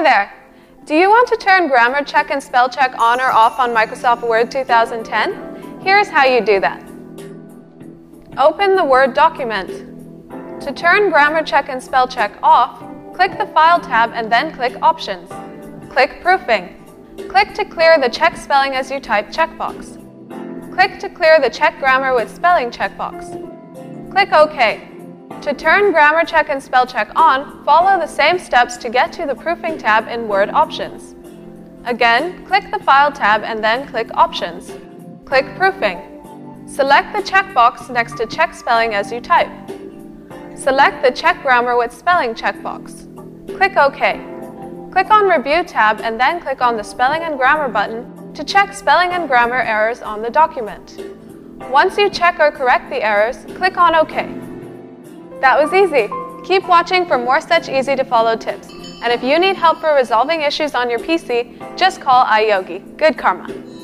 Hi there. Do you want to turn grammar check and spell check on or off on Microsoft Word 2010? Here's how you do that. Open the Word document. To turn grammar check and spell check off, click the File tab and then click Options. Click Proofing. Click to clear the Check Spelling as you type checkbox. Click to clear the Check Grammar with Spelling checkbox. Click OK. To turn Grammar Check and Spell Check on, follow the same steps to get to the Proofing tab in Word Options. Again, click the File tab and then click Options. Click Proofing. Select the checkbox next to Check Spelling as you type. Select the Check Grammar with Spelling checkbox. Click OK. Click on Review tab and then click on the Spelling and Grammar button to check spelling and grammar errors on the document. Once you check or correct the errors, click on OK. That was easy. Keep watching for more such easy-to-follow tips. And if you need help for resolving issues on your PC, just call iYogi. Good karma.